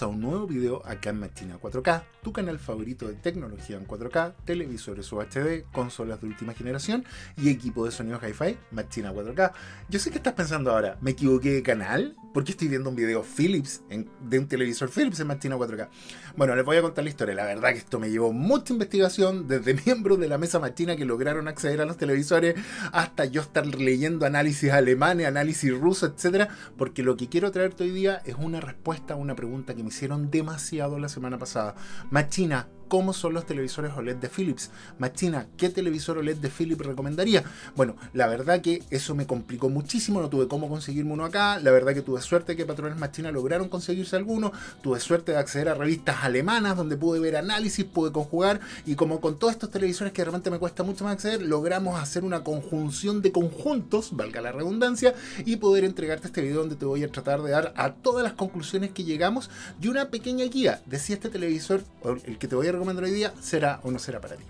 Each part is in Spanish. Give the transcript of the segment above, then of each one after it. bienvenidos a un nuevo video acá en Machina 4K, tu canal favorito de tecnología en 4K, televisores UHD, consolas de última generación y equipo de sonido Hi-Fi, Machina 4K. Yo sé que estás pensando ahora, ¿me equivoqué de canal? Porque estoy viendo un video Philips de un televisor Philips en Machina 4K. Bueno, les voy a contar la historia. La verdad que esto me llevó mucha investigación, desde miembros de la mesa Machina que lograron acceder a los televisores, hasta yo estar leyendo análisis alemanes, análisis rusos, etcétera, porque lo que quiero traerte hoy día es una respuesta a una pregunta que me hicieron demasiado la semana pasada. Machina, ¿cómo son los televisores OLED de Philips? Machina, ¿qué televisor OLED de Philips recomendaría? Bueno, la verdad que eso me complicó muchísimo, no tuve cómo conseguirme uno acá, la verdad que tuve suerte que patrones Machina lograron conseguirse alguno, tuve suerte de acceder a revistas alemanas donde pude ver análisis, pude conjugar, y como con todos estos televisores que de repente me cuesta mucho más acceder, logramos hacer una conjunción de conjuntos, valga la redundancia, y poder entregarte este video donde te voy a tratar de dar a todas las conclusiones que llegamos y una pequeña guía de si este televisor, el que te voy a recomendar hoy día, será o no será para ti.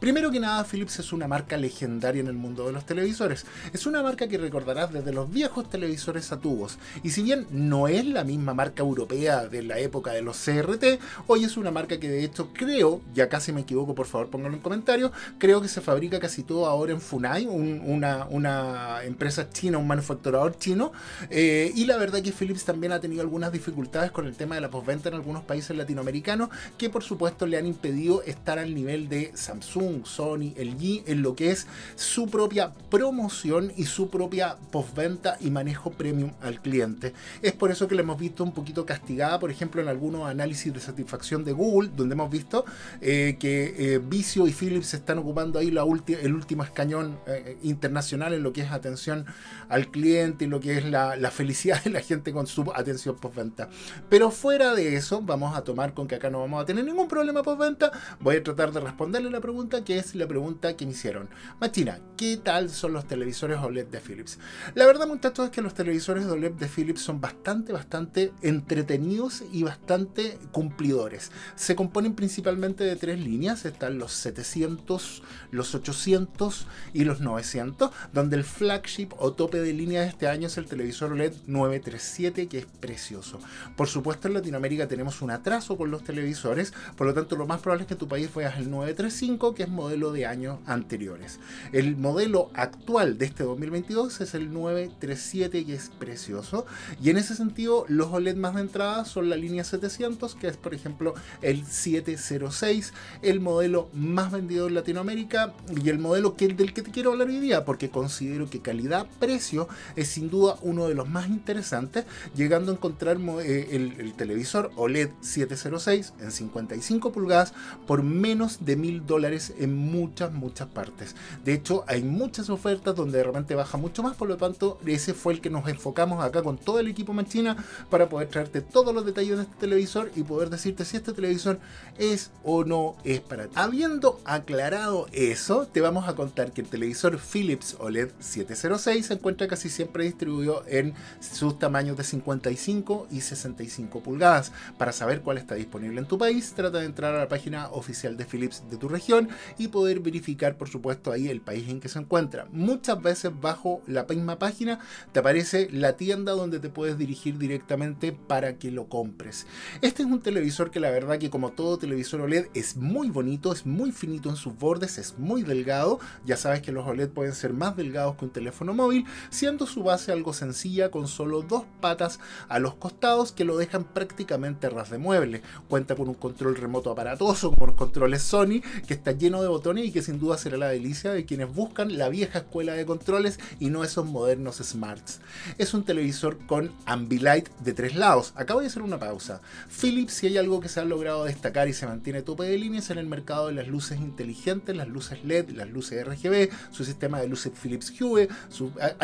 Primero que nada, Philips es una marca legendaria en el mundo de los televisores. Es una marca que recordarás desde los viejos televisores a tubos, y si bien no es la misma marca europea de la época de los CRT, hoy es una marca que de hecho creo, y acá si me equivoco por favor pónganlo en comentarios, creo que se fabrica casi todo ahora en Funai, una empresa china, un manufacturador chino, y la verdad que Philips también ha tenido algunas dificultades con el tema de la postventa en algunos países latinoamericanos, que por supuesto le han impedido estar al nivel de Samsung, Sony, LG en lo que es su propia promoción y su propia postventa y manejo premium al cliente. Es por eso que la hemos visto un poquito castigada, por ejemplo, en algunos análisis de satisfacción de Google, donde hemos visto que Vizio y Philips están ocupando ahí el último escañón internacional en lo que es atención al cliente y lo que es la felicidad de la gente con su atención postventa. Pero fuera de eso, vamos a tomar con que acá no vamos a tener ningún problema postventa. Voy a tratar de responderle la pregunta, que es la pregunta que me hicieron. Machina, ¿qué tal son los televisores OLED de Philips? La verdad, muchachos, es que los televisores OLED de Philips son bastante entretenidos y bastante cumplidores. Se componen principalmente de tres líneas. Están los 700, los 800 y los 900, donde el flagship o tope de línea de este año es el televisor OLED 937, que es precioso. Por supuesto, en Latinoamérica tenemos un atraso con los televisores, por lo tanto lo más probable es que en tu país veas el 935, que es modelo de años anteriores. El modelo actual de este 2022 es el 937, que es precioso, y en ese sentido los OLED más de entrada son la línea 700, que es por ejemplo el 706, el modelo más vendido en Latinoamérica y el modelo del que te quiero hablar hoy día, porque considero que calidad-precio es sin duda uno de los más interesantes, llegando a encontrar el televisor OLED 706 en 55 pulgadas por menos de $1000 en muchas partes. De hecho, hay muchas ofertas donde de repente baja mucho más, por lo tanto ese fue el que nos enfocamos acá con todo el equipo Machina para poder traerte todos los detalles de este televisor y poder decirte si este televisor es o no es para ti. Habiendo aclarado eso, te vamos a contar que el televisor Philips OLED 706 se encuentra casi siempre distribuido en sus tamaños de 55 y 65 pulgadas. Para saber cuál está disponible en tu país, trata de entrar a la página oficial de Philips de tu región y poder verificar por supuesto ahí el país en que se encuentra. Muchas veces bajo la misma página te aparece la tienda donde te puedes dirigir directamente para que lo compres. Este es un televisor que la verdad que, como todo televisor OLED, es muy bonito, es muy finito en sus bordes, es muy delgado. Ya sabes que los OLED pueden ser más delgados que un teléfono móvil, siendo su base algo sencilla con solo dos patas a los costados que lo dejan prácticamente a ras de mueble. Cuenta con un control remoto aparatoso como los controles Sony, que está lleno de botones y que sin duda será la delicia de quienes buscan la vieja escuela de controles y no esos modernos smarts. Es un televisor con AmbiLight de tres lados. Acá voy a hacer una pausa. Philips, si hay algo que se ha logrado destacar y se mantiene tope de líneas en el mercado de las luces inteligentes, las luces LED, las luces RGB, su sistema de luces Philips Hue,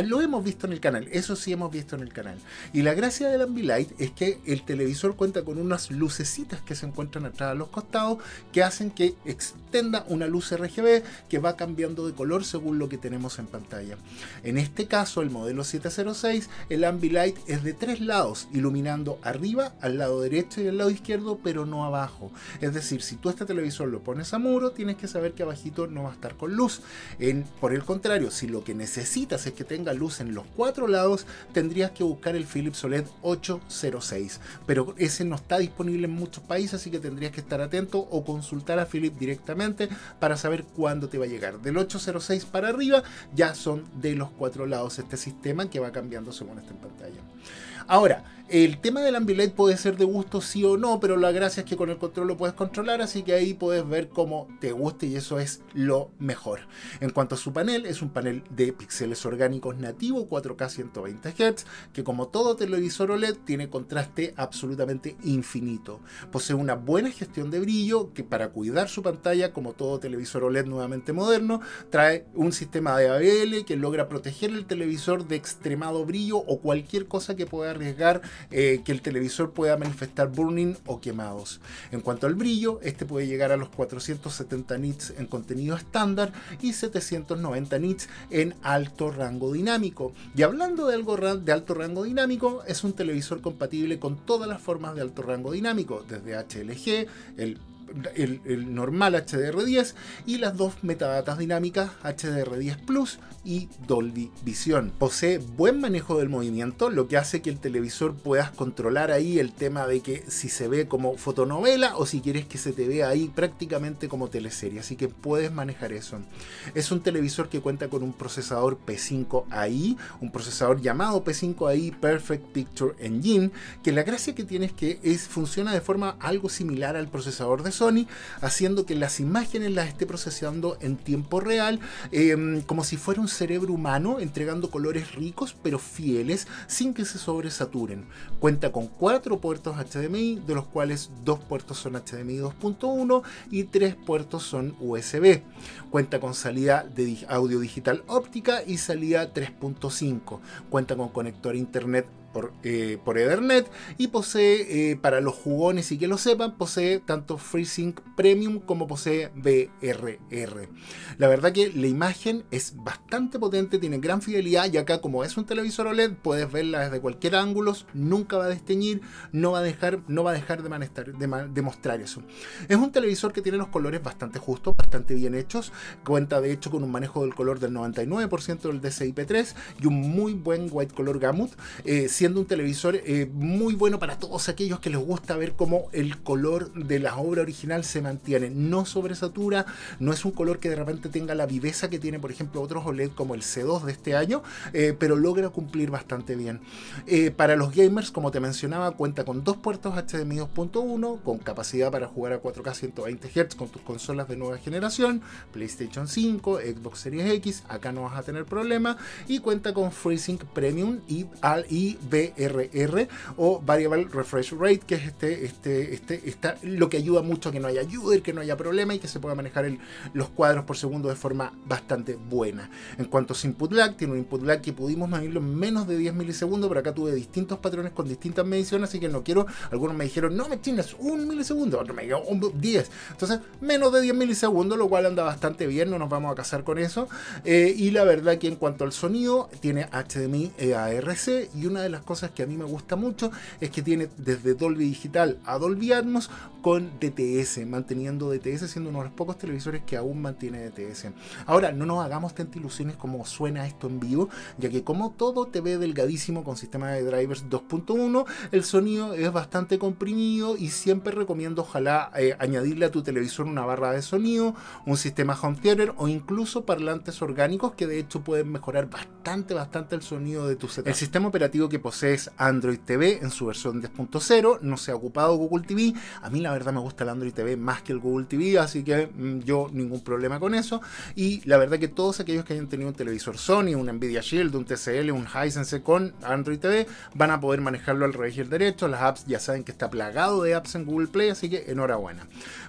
lo hemos visto en el canal, eso sí hemos visto en el canal. Y la gracia del AmbiLight es que el televisor cuenta con unas lucecitas que se encuentran atrás a los costados conectados que hacen que extienda una luz RGB que va cambiando de color según lo que tenemos en pantalla. En este caso, el modelo 706, el AmbiLight es de tres lados, iluminando arriba, al lado derecho y al lado izquierdo, pero no abajo. Es decir, si tú este televisor lo pones a muro, tienes que saber que abajito no va a estar con luz. Por el contrario, si lo que necesitas es que tenga luz en los cuatro lados, tendrías que buscar el Philips Oled 806, pero ese no está disponible en muchos países, así que tendrías que estar atento o consultar a Philips directamente para saber cuándo te va a llegar. Del 806 para arriba ya son de los cuatro lados este sistema, que va cambiando según esté en pantalla. Ahora, el tema del AmbiLight puede ser de gusto sí o no, pero la gracia es que con el control lo puedes controlar, así que ahí puedes ver cómo te guste y eso es lo mejor. En cuanto a su panel, es un panel de píxeles orgánicos nativo 4K 120 Hz, que como todo televisor OLED tiene contraste absolutamente infinito. Posee una buena gestión de brillo que, para cuidar su pantalla, como todo televisor OLED nuevamente moderno, trae un sistema de ABL que logra proteger el televisor de extremado brillo o cualquier cosa que pueda arriesgar que el televisor pueda manifestar burning o quemados. En cuanto al brillo, este puede llegar a los 470 nits en contenido estándar y 790 nits en alto rango dinámico. Y hablando de algo de alto rango dinámico, es un televisor compatible con todas las formas de alto rango dinámico, desde HLG, el normal HDR10 y las dos metadatas dinámicas HDR10 Plus y Dolby Vision. Posee buen manejo del movimiento, lo que hace que el televisor puedas controlar ahí el tema de que si se ve como fotonovela o si quieres que se te vea ahí prácticamente como teleserie, así que puedes manejar eso. Es un televisor que cuenta con un procesador P5AI, un procesador llamado P5AI Perfect Picture Engine, que la gracia que tiene es que funciona de forma algo similar al procesador de Sony, haciendo que las imágenes las esté procesando en tiempo real, como si fuera un cerebro humano, entregando colores ricos pero fieles sin que se sobresaturen. Cuenta con 4 puertos HDMI, de los cuales 2 puertos son HDMI 2.1 y 3 puertos son USB. Cuenta con salida de audio digital óptica y salida 3.5. Cuenta con conector a internet por Ethernet y posee, para los jugones y que lo sepan, posee tanto FreeSync Premium como posee VRR. La verdad que la imagen es bastante potente, tiene gran fidelidad y acá, como es un televisor OLED, puedes verla desde cualquier ángulo, nunca va a desteñir, no va a dejar de mostrar eso. Es un televisor que tiene los colores bastante justos, bastante bien hechos, cuenta de hecho con un manejo del color del 99% del DCI-P3 y un muy buen white color gamut, siendo un televisor muy bueno para todos aquellos que les gusta ver cómo el color de la obra original se mantiene, no sobresatura, no es un color que de repente tenga la viveza que tiene por ejemplo otros OLED como el C2 de este año, pero logra cumplir bastante bien. Para los gamers, como te mencionaba, cuenta con 2 puertos HDMI 2.1 con capacidad para jugar a 4K 120 Hz con tus consolas de nueva generación, PlayStation 5, Xbox Series X, acá no vas a tener problema, y cuenta con FreeSync Premium y VRR o Variable Refresh Rate, que es lo que ayuda mucho a que no haya jitter, que no haya problema y que se pueda manejar los cuadros por segundo de forma bastante buena. En cuanto a su input lag, tiene un input lag que pudimos medirlo en menos de 10 milisegundos, pero acá tuve distintos patrones con distintas mediciones, así que no quiero, algunos me dijeron, no me chingas, 1 milisegundo, otro me dijo 10, entonces menos de 10 milisegundos, lo cual anda bastante bien, no nos vamos a casar con eso. Y la verdad que en cuanto al sonido, tiene HDMI ARC y una de las cosas que a mí me gusta mucho es que tiene desde Dolby Digital a Dolby Atmos con DTS, manteniendo DTS, siendo uno de los pocos televisores que aún mantiene DTS. Ahora, no nos hagamos tantas ilusiones como suena esto en vivo, ya que como todo te ve delgadísimo con sistema de drivers 2.1, el sonido es bastante comprimido y siempre recomiendo, ojalá, añadirle a tu televisor una barra de sonido, un sistema home theater o incluso parlantes orgánicos, que de hecho pueden mejorar bastante el sonido de tu setup. El sistema operativo que posees Android TV en su versión 10.0, no se ha ocupado Google TV. A mí la verdad me gusta el Android TV más que el Google TV, así que yo ningún problema con eso. Y la verdad que todos aquellos que hayan tenido un televisor Sony, un Nvidia Shield, un TCL, un Hisense con Android TV, van a poder manejarlo al revés y al derecho. Las apps, ya saben que está plagado de apps en Google Play, así que enhorabuena.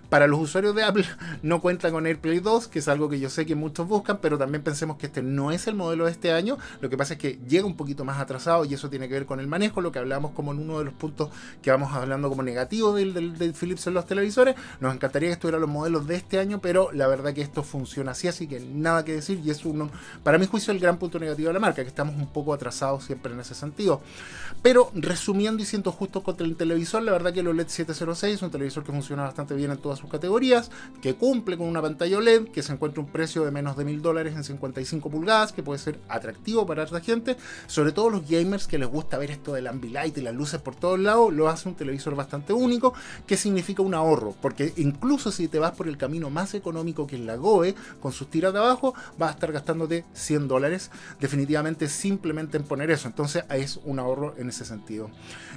Para los usuarios de Apple, no cuenta con AirPlay 2, que es algo que yo sé que muchos buscan, pero también pensemos que este no es el modelo de este año. Lo que pasa es que llega un poquito más atrasado y eso tiene tiene que ver con el manejo, lo que hablamos como en uno de los puntos que vamos hablando como negativo del Philips en los televisores. Nos encantaría que estuvieran los modelos de este año, pero la verdad que esto funciona así, así que nada que decir, y es uno, para mi juicio, el gran punto negativo de la marca, que estamos un poco atrasados siempre en ese sentido. Pero resumiendo y siendo justo contra el televisor, la verdad que el OLED 706 es un televisor que funciona bastante bien en todas sus categorías, que cumple con una pantalla OLED, que se encuentra un precio de menos de $1000 en 55 pulgadas, que puede ser atractivo para harta gente, sobre todo los gamers que les gusta ver esto del AmbiLight y las luces por todos lados. Lo hace un televisor bastante único, que significa un ahorro, porque incluso si te vas por el camino más económico, que es la GOE, con sus tiras de abajo, vas a estar gastándote $100 definitivamente simplemente en poner eso. Entonces es un ahorro en ese sentido.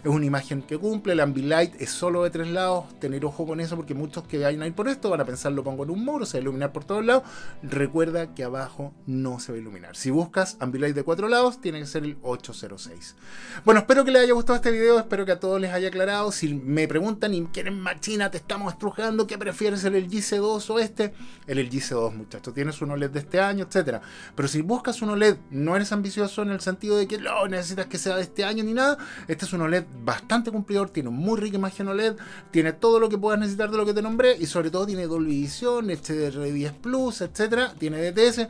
Es una imagen que cumple, el AmbiLight es solo de 3 lados, tener ojo con eso, porque muchos que vayan a ir por esto van a pensar, lo pongo en un muro, se va a iluminar por todos lados. Recuerda que abajo no se va a iluminar. Si buscas AmbiLight de 4 lados, tiene que ser el 806. Bueno, espero que les haya gustado este video, espero que a todos les haya aclarado. Si me preguntan y quieren Machina, te estamos estrujando, ¿qué prefieres, el LG C2 o este? El LG C2, muchachos, tienes un OLED de este año, etcétera. Pero si buscas un OLED, no eres ambicioso en el sentido de que no necesitas que sea de este año ni nada. Este es un OLED bastante cumplidor, tiene muy rica imagen OLED, tiene todo lo que puedas necesitar de lo que te nombré, y sobre todo tiene Dolby Vision, HDR10 Plus, etcétera, tiene DTS.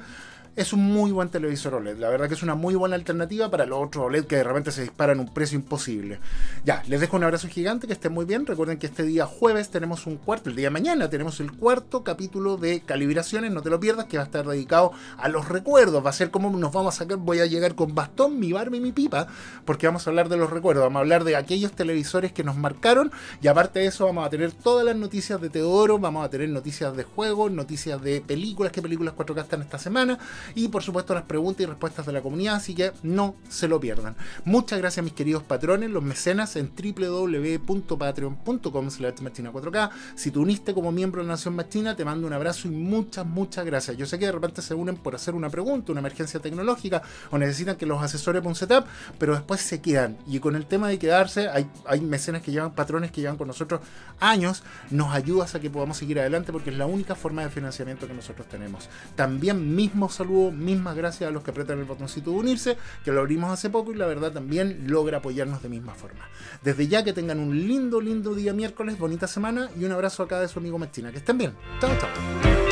Es un muy buen televisor OLED, la verdad que es una muy buena alternativa para los otros OLED que de repente se disparan un precio imposible. Ya, les dejo un abrazo gigante, que estén muy bien. Recuerden que este día jueves tenemos el día de mañana tenemos el 4º capítulo de calibraciones, no te lo pierdas, que va a estar dedicado a los recuerdos. Va a ser como nos vamos a sacar, voy a llegar con bastón, mi barba y mi pipa, porque vamos a hablar de los recuerdos, vamos a hablar de aquellos televisores que nos marcaron, y aparte de eso vamos a tener todas las noticias de Teodoro, vamos a tener noticias de juegos, noticias de películas, qué películas 4K están esta semana, y por supuesto las preguntas y respuestas de la comunidad, así que no se lo pierdan. Muchas gracias a mis queridos patrones, los mecenas, en www.patreon.com/Machina4K. Si te uniste como miembro de la Nación Machina, te mando un abrazo y muchas gracias. Yo sé que de repente se unen por hacer una pregunta, una emergencia tecnológica, o necesitan que los asesores para un setup, pero después se quedan, y con el tema de quedarse, hay mecenas que llevan, patrones que llevan con nosotros años, nos ayudas a que podamos seguir adelante, porque es la única forma de financiamiento que nosotros tenemos. También mismos saludos, mismas gracias a los que apretan el botoncito de unirse, que lo abrimos hace poco, y la verdad también logra apoyarnos de misma forma. Desde ya, que tengan un lindo día miércoles, bonita semana, y un abrazo acá de su amigo Machina. Que estén bien. Chao, chao.